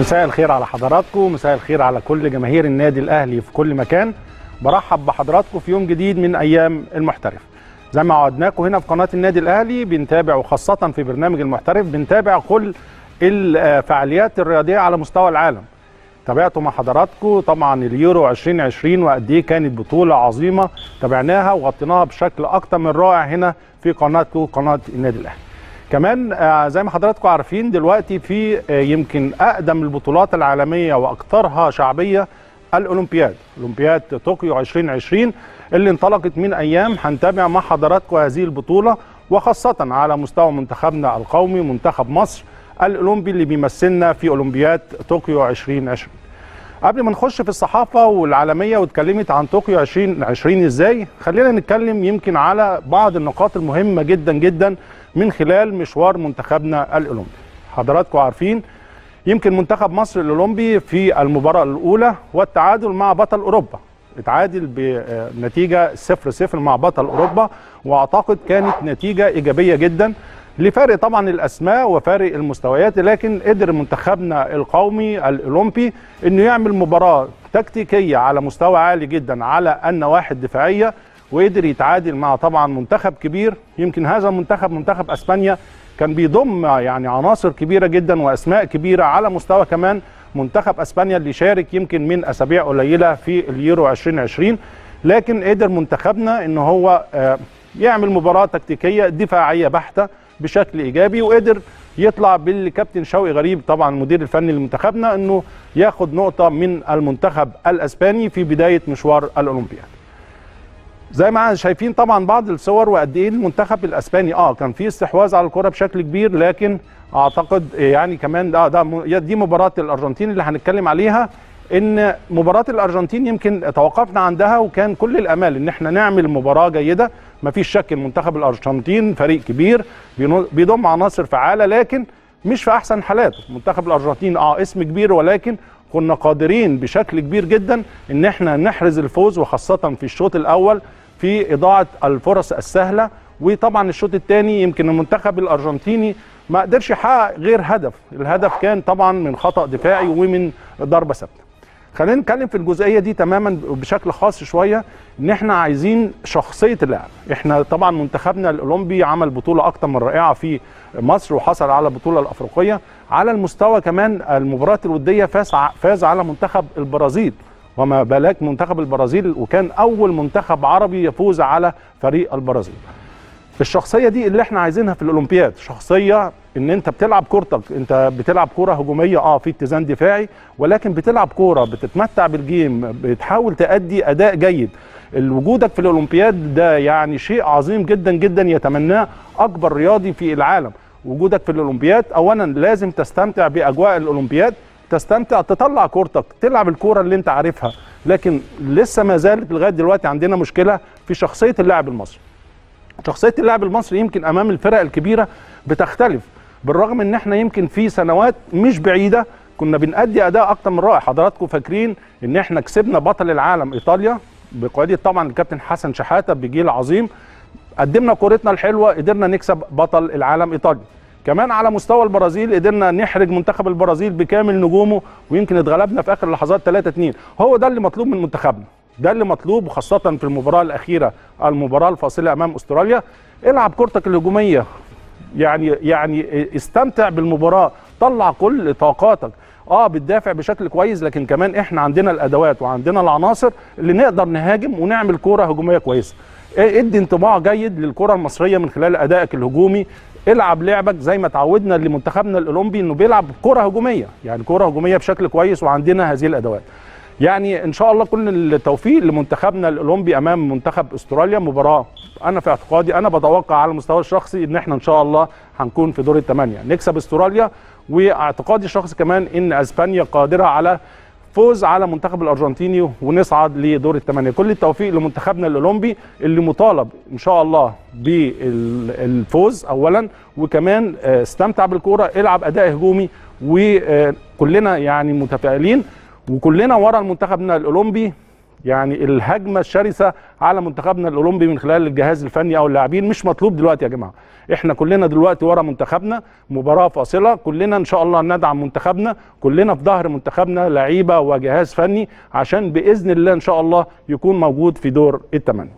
مساء الخير على حضراتكم، مساء الخير على كل جماهير النادي الأهلي في كل مكان. برحب بحضراتكم في يوم جديد من أيام المحترف. زي ما عودناكم هنا في قناة النادي الأهلي بنتابع، وخاصة في برنامج المحترف بنتابع كل الفعاليات الرياضية على مستوى العالم. تابعتوا مع حضراتكم طبعا اليورو 2020 وقد ايه كانت بطولة عظيمة، تابعناها وغطيناها بشكل أكتر من رائع هنا في قناتكم قناة النادي الأهلي. كمان زي ما حضراتكم عارفين دلوقتي في يمكن أقدم البطولات العالمية وأكثرها شعبية الأولمبياد طوكيو 2020 اللي انطلقت من أيام. هنتابع مع حضراتكم هذه البطولة وخاصة على مستوى منتخبنا القومي منتخب مصر الأولمبي اللي بيمثلنا في أولمبياد طوكيو 2020. قبل ما نخش في الصحافة والعالمية واتكلمت عن طوكيو 2020 ازاي، خلينا نتكلم يمكن على بعض النقاط المهمة جدا جدا من خلال مشوار منتخبنا الأولمبي. حضراتكم عارفين يمكن منتخب مصر الأولمبي في المباراة الأولى والتعادل مع بطل أوروبا، اتعادل بنتيجة 0-0 مع بطل أوروبا، وأعتقد كانت نتيجة إيجابية جدا لفارق طبعا الأسماء وفارق المستويات، لكن قدر منتخبنا القومي الأولمبي أنه يعمل مباراة تكتيكية على مستوى عالي جدا على النواحي الدفاعية، وقدر يتعادل مع طبعا منتخب كبير. يمكن هذا منتخب اسبانيا كان بيضم يعني عناصر كبيره جدا واسماء كبيره على مستوى كمان منتخب اسبانيا اللي شارك يمكن من اسابيع قليله في اليورو 2020، لكن قدر منتخبنا ان هو يعمل مباراه تكتيكيه دفاعيه بحته بشكل ايجابي، وقدر يطلع بالكابتن شوقي غريب طبعا المدير الفني لمنتخبنا انه ياخد نقطه من المنتخب الاسباني في بدايه مشوار الاولمبياد. زي ما شايفين طبعا بعض الصور وقد ايه المنتخب الاسباني كان فيه استحواذ على الكره بشكل كبير، لكن اعتقد يعني كمان دي مباراه الارجنتين اللي هنتكلم عليها، ان مباراه الارجنتين يمكن توقفنا عندها وكان كل الامال ان احنا نعمل مباراه جيده. مفيش شك ان منتخب الارجنتين فريق كبير بيضم عناصر فعاله، لكن مش في احسن حالاته. منتخب الارجنتين اسم كبير، ولكن كنا قادرين بشكل كبير جدا ان احنا نحرز الفوز، وخاصه في الشوط الاول في إضاعة الفرص السهلة. وطبعا الشوط الثاني يمكن المنتخب الأرجنتيني ما قدرش يحقق غير هدف، الهدف كان طبعا من خطأ دفاعي ومن ضربة ثابتة. خلينا نتكلم في الجزئية دي تماما بشكل خاص شوية، إن احنا عايزين شخصية اللاعب. احنا طبعا منتخبنا الأولمبي عمل بطولة أكتر من رائعة في مصر وحصل على البطولة الأفريقية، على المستوى كمان المباريات الودية فاز على منتخب البرازيل، وما بالك منتخب البرازيل وكان أول منتخب عربي يفوز على فريق البرازيل. الشخصية دي اللي احنا عايزينها في الأولمبياد، شخصية ان انت بتلعب كورتك، انت بتلعب كورة هجومية في اتزان دفاعي، ولكن بتلعب كورة بتتمتع بالجيم، بتحاول تأدي أداء جيد. وجودك في الأولمبياد ده يعني شيء عظيم جدا جدا يتمناه أكبر رياضي في العالم. وجودك في الأولمبياد أولا لازم تستمتع بأجواء الأولمبياد، تستمتع، تطلع كورتك، تلعب الكوره اللي انت عارفها، لكن لسه ما زالت لغايه دلوقتي عندنا مشكله في شخصيه اللاعب المصري. شخصيه اللاعب المصري يمكن امام الفرق الكبيره بتختلف، بالرغم ان احنا يمكن في سنوات مش بعيده كنا بنأدي اداء اكتر من رائع. حضراتكم فاكرين ان احنا كسبنا بطل العالم ايطاليا بقياده طبعا الكابتن حسن شحاته بجيل عظيم، قدمنا كورتنا الحلوه قدرنا نكسب بطل العالم ايطاليا. كمان على مستوى البرازيل قدرنا نحرج منتخب البرازيل بكامل نجومه، ويمكن اتغلبنا في اخر اللحظات 3-2. هو ده اللي مطلوب من منتخبنا، ده اللي مطلوب، وخاصه في المباراه الاخيره المباراه الفاصله امام استراليا. العب كورتك الهجوميه، يعني استمتع بالمباراه، طلع كل طاقاتك، بتدافع بشكل كويس، لكن كمان احنا عندنا الادوات وعندنا العناصر اللي نقدر نهاجم ونعمل كوره هجوميه كويسه. ادي انطباع جيد للكره المصريه من خلال ادائك الهجومي، العب لعبك زي ما تعودنا لمنتخبنا الأولمبي انه بيلعب كرة هجومية، يعني كرة هجومية بشكل كويس، وعندنا هذه الأدوات. يعني ان شاء الله كل التوفيق لمنتخبنا الأولمبي امام منتخب استراليا. مباراة انا في اعتقادي، انا بتوقع على المستوى الشخصي ان احنا ان شاء الله هنكون في دور الثمانية نكسب استراليا، واعتقادي الشخصي كمان ان اسبانيا قادرة على فوز على منتخب الأرجنتيني ونصعد لدور الثمانية. كل التوفيق لمنتخبنا الأولمبي اللي مطالب إن شاء الله بالفوز أولا، وكمان استمتع بالكورة، العب أداء هجومي، وكلنا يعني متفائلين وكلنا ورا منتخبنا الأولمبي. يعني الهجمه الشرسه على منتخبنا الاولمبي من خلال الجهاز الفني او اللاعبين مش مطلوب دلوقتي يا جماعه. احنا كلنا دلوقتي ورا منتخبنا، مباراه فاصله، كلنا ان شاء الله ندعم منتخبنا، كلنا في ظهر منتخبنا، لعيبه وجهاز فني، عشان باذن الله ان شاء الله يكون موجود في دور الثمانيه.